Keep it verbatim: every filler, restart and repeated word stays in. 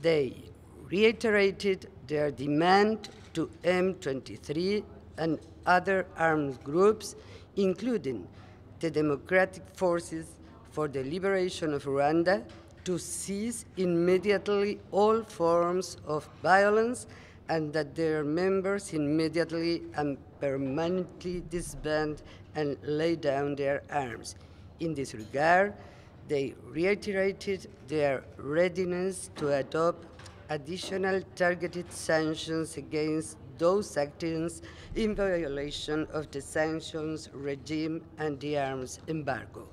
They reiterated their demand to M twenty-three and other armed groups, including the Democratic Forces for the Liberation of Rwanda, to cease immediately all forms of violence and that their members immediately and permanently disband and lay down their arms. In this regard, they reiterated their readiness to adopt additional targeted sanctions against those actions in violation of the sanctions regime and the arms embargo.